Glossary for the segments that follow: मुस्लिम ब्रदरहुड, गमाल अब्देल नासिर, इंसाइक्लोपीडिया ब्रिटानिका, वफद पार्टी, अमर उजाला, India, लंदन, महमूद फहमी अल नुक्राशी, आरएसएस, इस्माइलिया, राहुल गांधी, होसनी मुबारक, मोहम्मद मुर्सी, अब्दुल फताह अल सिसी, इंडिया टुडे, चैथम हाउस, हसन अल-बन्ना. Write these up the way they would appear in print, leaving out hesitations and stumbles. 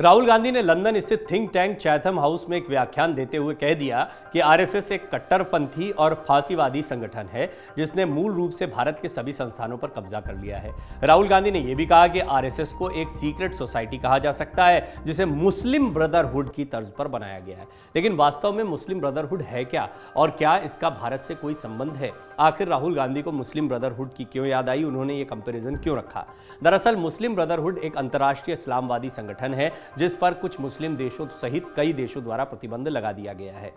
राहुल गांधी ने लंदन स्थित think tank चैथम हाउस में एक व्याख्यान देते हुए कह दिया कि आरएसएस एक कट्टरपंथी और फासीवादी संगठन है जिसने मूल रूप से भारत के सभी संस्थानों पर कब्जा कर लिया है। राहुल गांधी ने यह भी कहा कि आरएसएस को एक सीक्रेट सोसाइटी कहा जा सकता है जिसे मुस्लिम ब्रदरहुड की तर्ज पर बनाया गया है। लेकिन वास्तव में मुस्लिम ब्रदरहुड है क्या और क्या इसका भारत से कोई संबंध है? आखिर राहुल गांधी को मुस्लिम ब्रदरहुड की क्यों याद आई? उन्होंने ये कंपेरिजन क्यों रखा? दरअसल मुस्लिम ब्रदरहुड एक अंतर्राष्ट्रीय इस्लामवादी संगठन है जिस पर कुछ मुस्लिम देशों सहित कई देशों द्वारा प्रतिबंध लगा दिया गया है।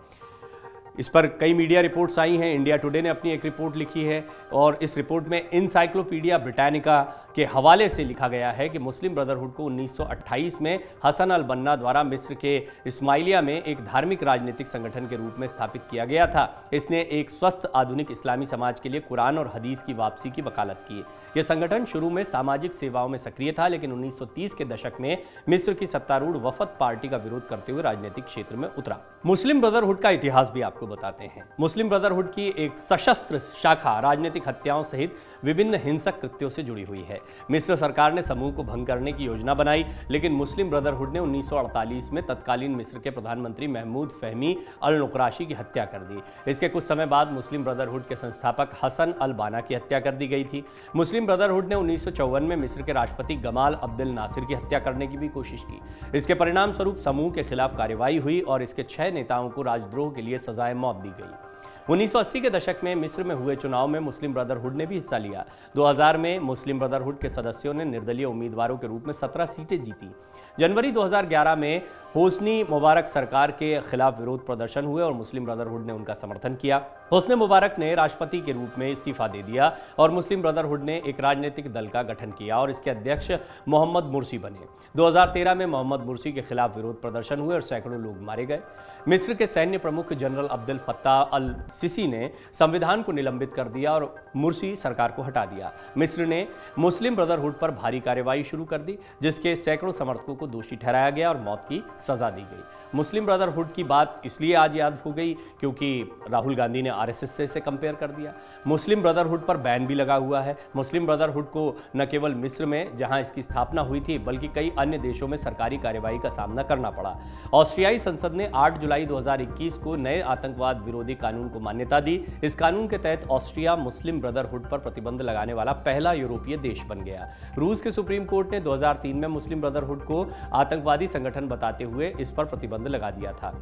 इस पर कई मीडिया रिपोर्ट्स आई हैं। इंडिया टुडे ने अपनी एक रिपोर्ट लिखी है और इस रिपोर्ट में इंसाइक्लोपीडिया ब्रिटानिका के हवाले से लिखा गया है कि मुस्लिम ब्रदरहुड को 1928 में हसन अल-बन्ना द्वारा मिस्र के इस्माइलिया में एक धार्मिक राजनीतिक संगठन के रूप में स्थापित किया गया था। इसने एक स्वस्थ आधुनिक इस्लामी समाज के लिए कुरान और हदीस की वापसी की वकालत की। यह संगठन शुरू में सामाजिक सेवाओं में सक्रिय था, लेकिन 1930 के दशक में मिस्र की सत्तारूढ़ वफद पार्टी का विरोध करते हुए राजनीतिक क्षेत्र में उतरा। मुस्लिम ब्रदरहुड का इतिहास भी आपको बताते हैं। मुस्लिम ब्रदरहुड की एक सशस्त्र शाखा राजनीतिक हत्याओं सहित विभिन्न हिंसक कृत्यों से जुड़ी हुई है। मिस्र सरकार ने समूह को भंग करने की योजना बनाई, लेकिन मुस्लिम ब्रदरहुड ने 1948 में तत्कालीन मिस्र के प्रधानमंत्री महमूद फहमी अल नुक्राशी की हत्या कर दी। इसके कुछ समय बाद मुस्लिम ब्रदरहुड के संस्थापक हसन अल-बन्ना की हत्या कर दी गई थी। मुस्लिम ब्रदरहुड ने 1954 में मिस्र के राष्ट्रपति गमाल अब्देल नासिर की हत्या करने की भी कोशिश की। इसके परिणाम स्वरूप समूह के खिलाफ कार्रवाई हुई और इसके 6 नेताओं को राजद्रोह के लिए सजाए मौत दी गई। 1980 के दशक में मिस्र में हुए चुनाव में मुस्लिम ब्रदरहुड ने भी हिस्सा लिया। 2000 में मुस्लिम ब्रदरहुड के सदस्यों ने निर्दलीय उम्मीदवारों के रूप में 17 सीटें जीती। जनवरी 2011 में होसनी मुबारक सरकार के खिलाफ विरोध प्रदर्शन हुए और मुस्लिम ब्रदरहुड ने उनका समर्थन किया। होसनी मुबारक ने राष्ट्रपति के रूप में इस्तीफा दे दिया और मुस्लिम ब्रदरहुड ने एक राजनीतिक दल का गठन किया और इसके अध्यक्ष मोहम्मद मुर्सी बने। 2013 में मोहम्मद मुर्सी के खिलाफ विरोध प्रदर्शन हुए और सैकड़ों लोग मारे गए। मिस्र के सैन्य प्रमुख जनरल अब्दुल फताह अल सिसी ने संविधान को निलंबित कर दिया और मुर्सी सरकार को हटा दिया। मिस्र ने मुस्लिम ब्रदरहुड पर भारी कार्रवाई शुरू कर दी, जिसके सैकड़ों समर्थकों को दोषी ठहराया गया और मौत की सजा दी गई। मुस्लिम ब्रदरहुड की बात इसलिए आज याद हो गई क्योंकि राहुल गांधी ने आरएसएस से इसे कंपेयर कर दिया। मुस्लिम ब्रदरहुड पर बैन भी लगा हुआ है। मुस्लिम ब्रदरहुड को न केवल मिस्र में जहां इसकी स्थापना हुई थी बल्कि कई अन्य देशों में सरकारी कार्रवाई का सामना करना पड़ा। ऑस्ट्रियाई संसद ने 8 जुलाई 2021 को नए आतंकवाद विरोधी कानून को मान्यता दी। इस कानून के तहत ऑस्ट्रिया मुस्लिम ब्रदरहुड पर प्रतिबंध लगाने वाला पहला यूरोपीय देश बन गया। रूस के सुप्रीम कोर्ट ने 2003 में मुस्लिम ब्रदरहुड को आतंकवादी संगठन बताते हुए इस पर प्रतिबंध लगा दिया था।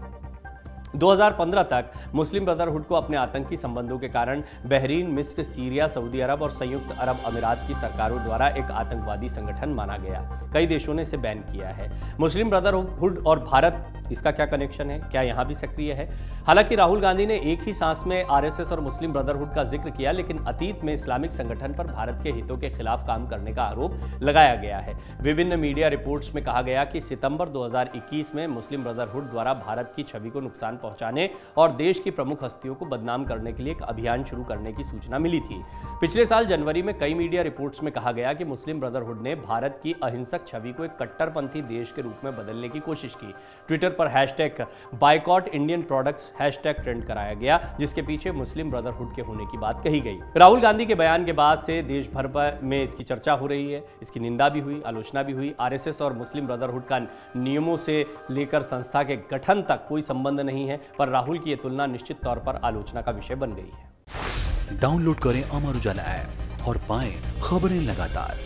2015 तक मुस्लिम ब्रदरहुड को अपने आतंकी संबंधों के कारण बहरीन, मिस्र, सीरिया, सऊदी अरब और संयुक्त अरब अमीरात की सरकारों द्वारा एक आतंकवादी संगठन माना गया। कई देशों ने इसे बैन किया है। मुस्लिम ब्रदरहुड और भारत, इसका क्या कनेक्शन है? क्या यहाँ भी सक्रिय है? हालांकि राहुल गांधी ने एक ही सांस में आरएसएस और मुस्लिम ब्रदरहुड का जिक्र किया, लेकिन अतीत में इस्लामिक संगठन पर भारत के हितों के खिलाफ काम करने का आरोप लगाया गया है। विभिन्न मीडिया रिपोर्ट्स में कहा गया कि सितंबर 2021 में मुस्लिम ब्रदरहुड द्वारा भारत की छवि को नुकसान पहुंचाने और देश की प्रमुख हस्तियों को बदनाम करने के लिए एक अभियान शुरू करने की सूचना मिली थी। पिछले साल जनवरी में कई मीडिया रिपोर्ट्स में कहा गया कि मुस्लिम ब्रदरहुड ने भारत की अहिंसक छवि को एक कट्टरपंथी देश के रूप में बदलने की कोशिश की। ट्विटर पर hashtag boycott Indian products hashtag trend कराया गया, जिसके पीछे मुस्लिम ब्रदरहुड के होने की बात कही गई। राहुल गांधी के बयान के बाद से देश भर में इसकी चर्चा हो रही है। इसकी निंदा भी हुई, आलोचना भी हुई। आरएसएस और मुस्लिम ब्रदरहुड का नियमों से लेकर संस्था के गठन तक कोई संबंध नहीं है, पर राहुल की यह तुलना निश्चित तौर पर आलोचना का विषय बन गई है। डाउनलोड करें अमर उजाला ऐप और पाएं खबरें लगातार।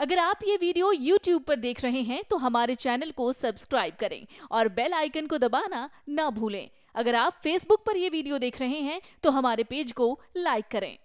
अगर आप ये वीडियो YouTube पर देख रहे हैं तो हमारे चैनल को सब्सक्राइब करें और बेल आइकन को दबाना ना भूलें। अगर आप Facebook पर यह वीडियो देख रहे हैं तो हमारे पेज को लाइक करें।